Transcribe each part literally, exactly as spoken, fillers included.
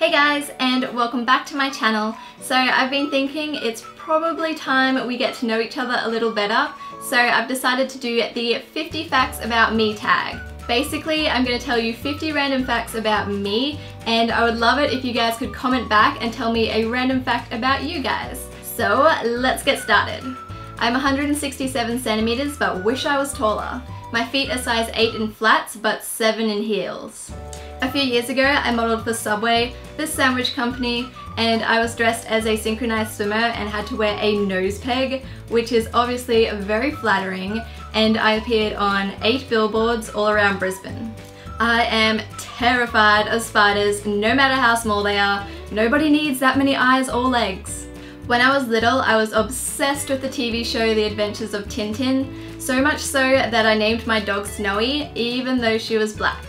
Hey guys, and welcome back to my channel. So I've been thinking it's probably time we get to know each other a little better, so I've decided to do the fifty facts about me tag. Basically, I'm going to tell you fifty random facts about me, and I would love it if you guys could comment back and tell me a random fact about you guys. So let's get started. I'm one hundred sixty-seven centimeters but wish I was taller. My feet are size eight in flats but seven in heels. A few years ago, I modelled for Subway, this sandwich company, and I was dressed as a synchronised swimmer and had to wear a nose peg, which is obviously very flattering, and I appeared on eight billboards all around Brisbane. I am terrified of spiders, no matter how small they are. Nobody needs that many eyes or legs. When I was little, I was obsessed with the T V show The Adventures of Tintin, so much so that I named my dog Snowy, even though she was black.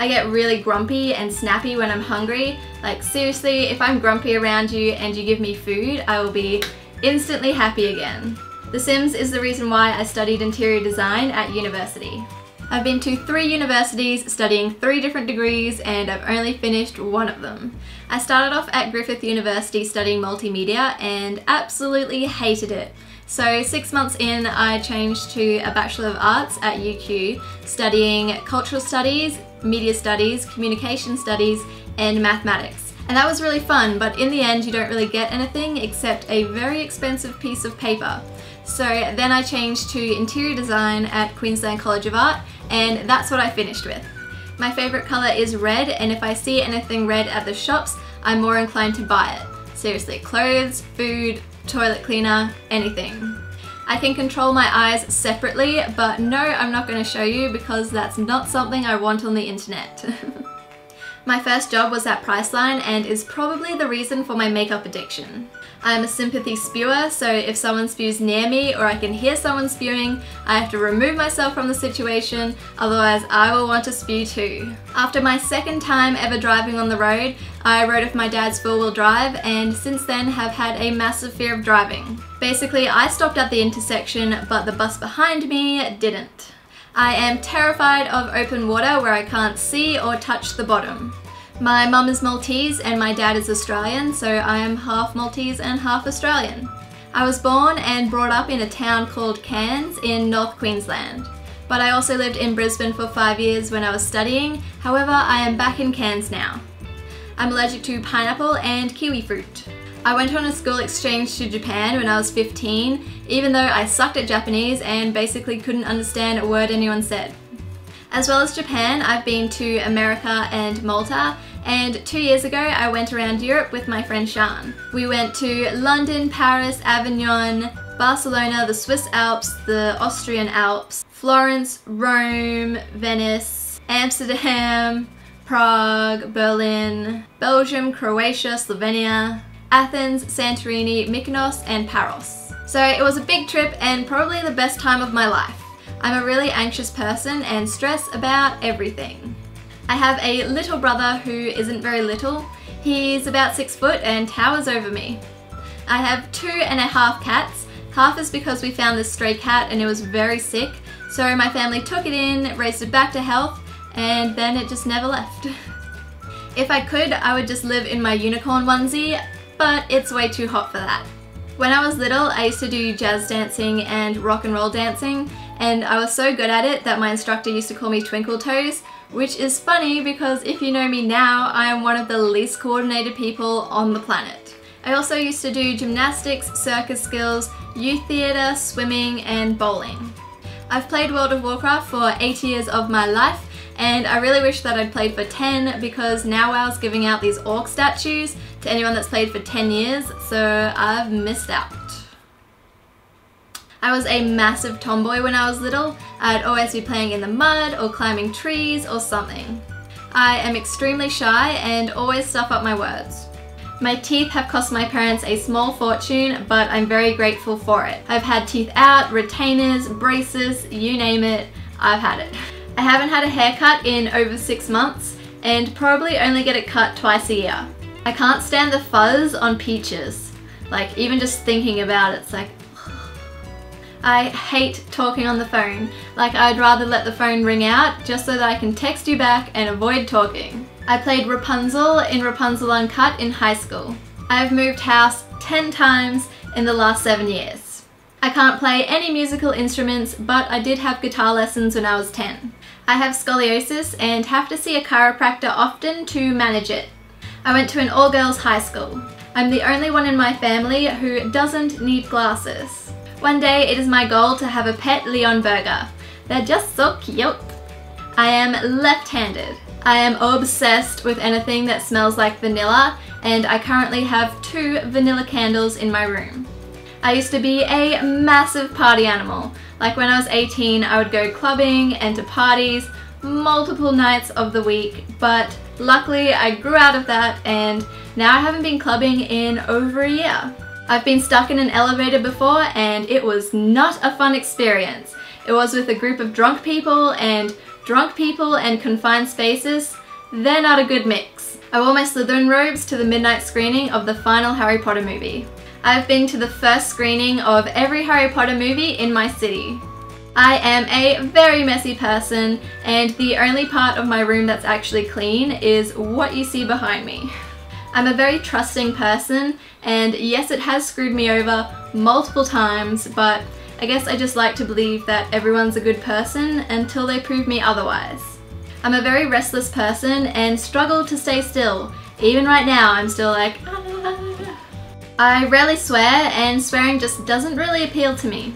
I get really grumpy and snappy when I'm hungry. Like seriously, if I'm grumpy around you and you give me food, I will be instantly happy again. The Sims is the reason why I studied interior design at university. I've been to three universities studying three different degrees, and I've only finished one of them. I started off at Griffith University studying multimedia and absolutely hated it. So six months in, I changed to a Bachelor of Arts at U Q, studying cultural studies, media studies, communication studies, and mathematics. And that was really fun, but in the end you don't really get anything except a very expensive piece of paper. So then I changed to interior design at Queensland College of Art, and that's what I finished with. My favourite colour is red, and if I see anything red at the shops, I'm more inclined to buy it. Seriously, clothes, food, toilet cleaner, anything. I can control my eyes separately, but no, I'm not going to show you because that's not something I want on the internet. My first job was at Priceline and is probably the reason for my makeup addiction. I'm a sympathy spewer, so if someone spews near me or I can hear someone spewing, I have to remove myself from the situation, otherwise I will want to spew too. After my second time ever driving on the road, I rode off my dad's four-wheel drive and since then have had a massive fear of driving. Basically, I stopped at the intersection, but the bus behind me didn't. I am terrified of open water where I can't see or touch the bottom. My mum is Maltese and my dad is Australian, so I am half Maltese and half Australian. I was born and brought up in a town called Cairns in North Queensland, but I also lived in Brisbane for five years when I was studying. However, I am back in Cairns now. I'm allergic to pineapple and kiwi fruit. I went on a school exchange to Japan when I was fifteen, even though I sucked at Japanese and basically couldn't understand a word anyone said. As well as Japan, I've been to America and Malta, and two years ago I went around Europe with my friend Shan. We went to London, Paris, Avignon, Barcelona, the Swiss Alps, the Austrian Alps, Florence, Rome, Venice, Amsterdam, Prague, Berlin, Belgium, Croatia, Slovenia, Athens, Santorini, Mykonos, and Paros. So it was a big trip and probably the best time of my life. I'm a really anxious person and stress about everything. I have a little brother who isn't very little. He's about six foot and towers over me. I have two and a half cats. Half is because we found this stray cat and it was very sick, so my family took it in, raised it back to health, and then it just never left. If I could, I would just live in my unicorn onesie, but it's way too hot for that. When I was little, I used to do jazz dancing and rock and roll dancing, and I was so good at it that my instructor used to call me Twinkle Toes, which is funny because if you know me now, I am one of the least coordinated people on the planet. I also used to do gymnastics, circus skills, youth theatre, swimming, and bowling. I've played World of Warcraft for eight years of my life, and I really wish that I'd played for ten because now I was giving out these orc statues to anyone that's played for ten years, so I've missed out. I was a massive tomboy when I was little. I'd always be playing in the mud or climbing trees or something. I am extremely shy and always stuff up my words. My teeth have cost my parents a small fortune, but I'm very grateful for it. I've had teeth out, retainers, braces, you name it, I've had it. I haven't had a haircut in over six months and probably only get it cut twice a year. I can't stand the fuzz on peaches. Like, even just thinking about it, it's like... I hate talking on the phone. Like, I'd rather let the phone ring out just so that I can text you back and avoid talking. I played Rapunzel in Rapunzel Uncut in high school. I've moved house ten times in the last seven years. I can't play any musical instruments, but I did have guitar lessons when I was ten. I have scoliosis and have to see a chiropractor often to manage it. I went to an all-girls high school. I'm the only one in my family who doesn't need glasses. One day it is my goal to have a pet Leonberger. They're just so cute. I am left-handed. I am obsessed with anything that smells like vanilla, and I currently have two vanilla candles in my room. I used to be a massive party animal. Like when I was eighteen, I would go clubbing and to parties multiple nights of the week, but luckily I grew out of that and now I haven't been clubbing in over a year. I've been stuck in an elevator before and it was not a fun experience. It was with a group of drunk people, and drunk people and confined spaces, they're not a good mix. I wore my Slytherin robes to the midnight screening of the final Harry Potter movie. I've been to the first screening of every Harry Potter movie in my city. I am a very messy person, and the only part of my room that's actually clean is what you see behind me. I'm a very trusting person, and yes, it has screwed me over multiple times, but I guess I just like to believe that everyone's a good person until they prove me otherwise. I'm a very restless person and struggle to stay still. Even right now, I'm still like, ah. I rarely swear, and swearing just doesn't really appeal to me.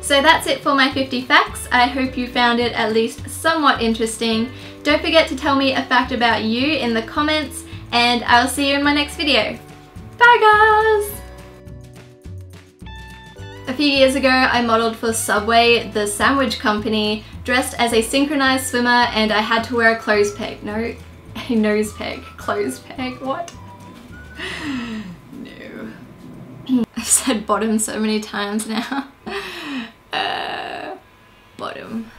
So that's it for my fifty facts. I hope you found it at least somewhat interesting. Don't forget to tell me a fact about you in the comments, and I'll see you in my next video. Bye guys! A few years ago, I modelled for Subway, the sandwich company, dressed as a synchronised swimmer, and I had to wear a clothes peg. No, a nose peg. Clothes peg, what? No. I've said bottom so many times now. Uh, bottom.